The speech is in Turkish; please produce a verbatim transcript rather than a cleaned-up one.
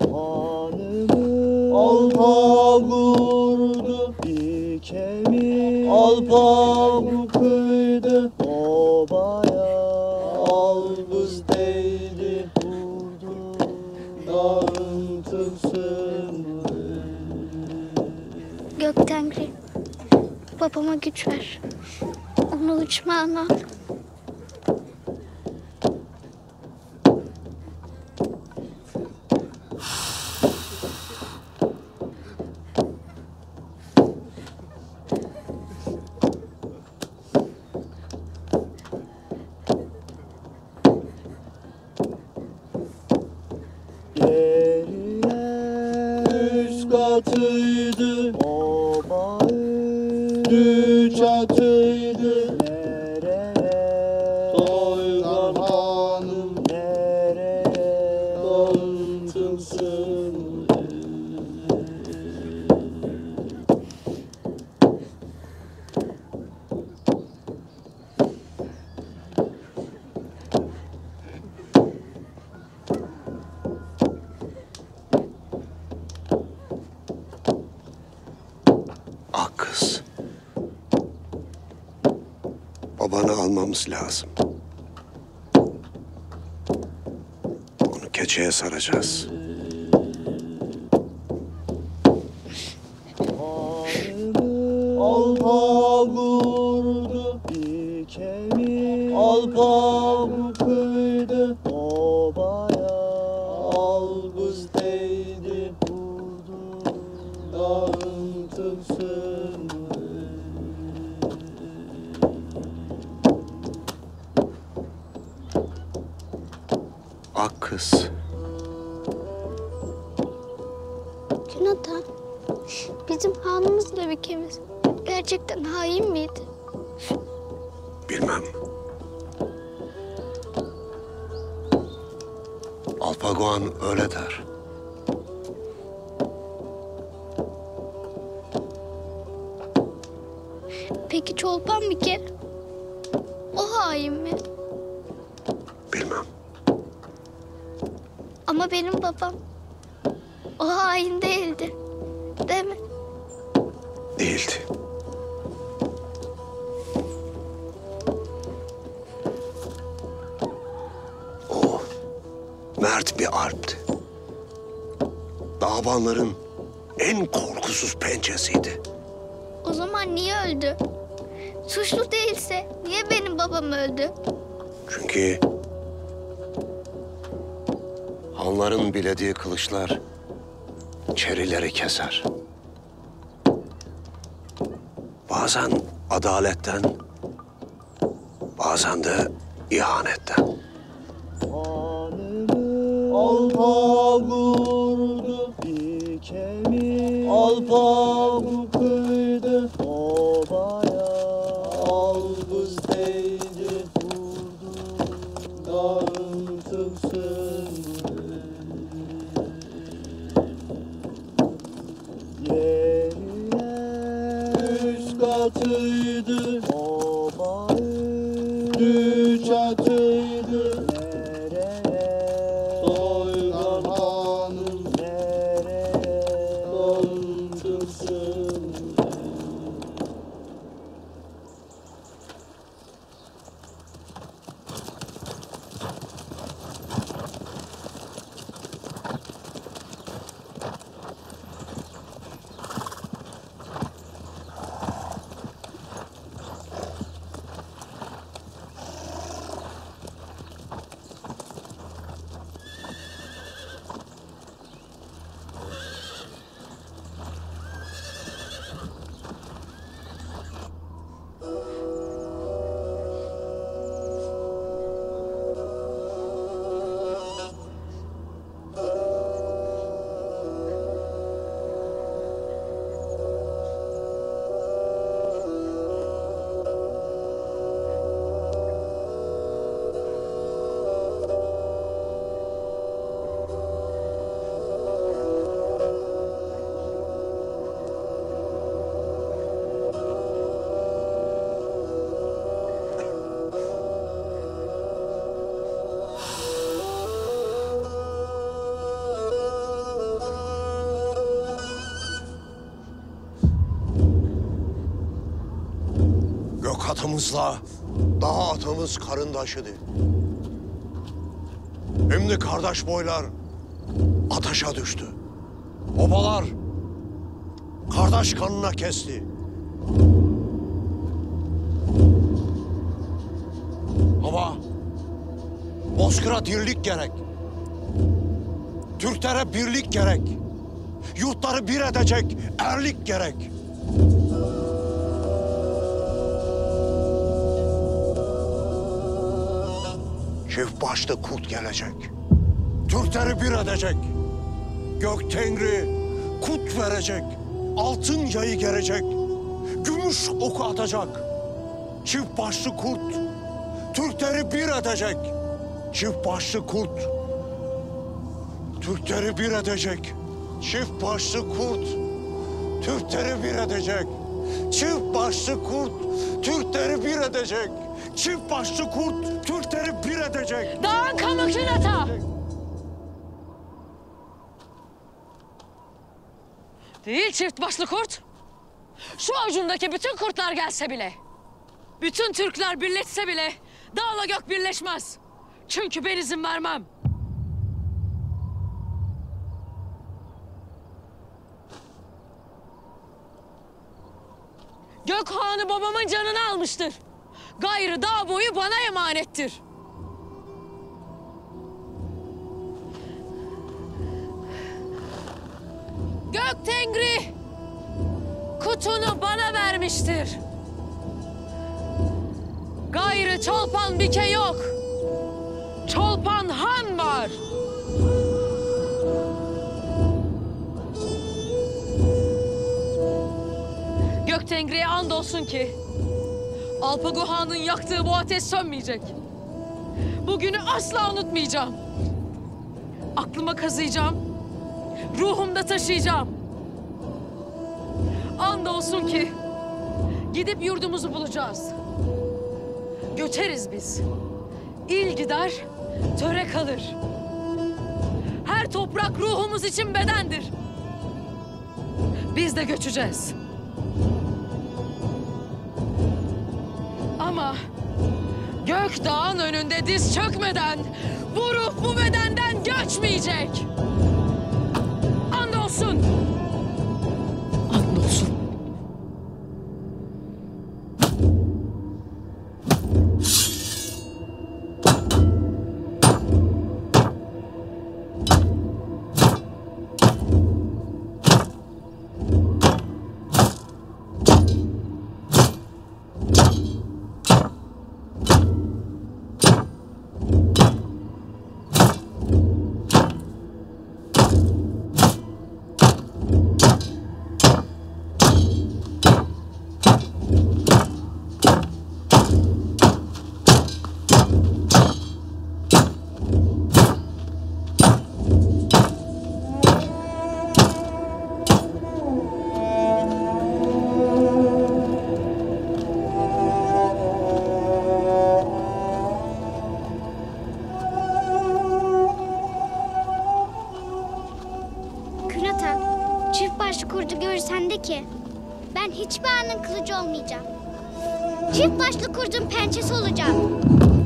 hanımı Alpagu vurdu, dikemi Alpagu kıydı obaya. Albuz değdi vurdu, dağın tılsımı. Göktengri, babama güç ver, onu uçmağına al. Katıydı obayı, güç atıydı nereye? Çolpan hanım nereye? Dağıtımsın kız. Babanı almamız lazım. Onu keçeye saracağız. Alpagu vurdu, dikemi Alpagu kıydı obaya. Albuz değdi vurdu, dağın tılsımı. Ak kız. Günatan, bizim hanımızla ülkemiz gerçekten hain miydi? Bilmem. Alpagu Han öyle der. Peki Çolpan bir kere, o hain mi? Bilmem. Ama benim babam o hain değildi, değil mi? Değildi. O Mert bir Alp'ti. Dağbanların en korkusuz pençesiydi. O zaman niye öldü? Suçlu değilse niye benim babam öldü? Çünkü hanların bilediği kılıçlar çerileri keser. Bazen adaletten, bazen de ihanetten. Hanımı Alpagu vurdu, dikemi Alpagu kıydı obaya. Albuz değdi vurdu, dağın tılsımı. Atıydı obayı, güç atıydı nereye? Soydan hanım nereye? Dağıtımsın. atamızla daha atamız karındaşıdı. Şimdi kardeş boylar ataşa düştü. Obalar kardeş kanına kesti. Ama bozkıra dirlik gerek. Türklere birlik gerek. Yurtları bir edecek erlik gerek. Çift başlı kurt gelecek. Türkleri bir edecek. Göktengri kut verecek. Altın yayı gelecek. Gümüş oku atacak. Çift başlı kurt Türkleri bir edecek. Çift başlı kurt Türkleri bir edecek. Çift başlı kurt Türkleri bir edecek. Çift başlı kurt Türkleri bir edecek. Çift başlı kurt Türkleri bir edecek. Dağın kamukun ata. Değil çift başlı kurt. Şu ucundaki bütün kurtlar gelse bile, bütün Türkler birleşse bile dağla gök birleşmez. Çünkü ben izin vermem. Gökhan'ı babamın canını almıştır. Gayrı dağ boyu bana emanettir. Göktengri kutunu bana vermiştir. Gayrı Çolpan bike yok. Çolpan Han var. Göktengri'ye andolsun ki Alpagu Han'ın yaktığı bu ateş sönmeyecek. Bugünü asla unutmayacağım. Aklıma kazıyacağım. Ruhumda taşıyacağım. Andolsun ki gidip yurdumuzu bulacağız. Göçeriz biz. İl gider, töre kalır. Her toprak ruhumuz için bedendir. Biz de göçeceğiz. Ama Gökdağ'ın önünde diz çökmeden bu ruh bu bedenden göçmeyecek. Andolsun. Andolsun. Hiçbir anın kılıcı olmayacağım. Çift başlı kurdun pençesi olacağım.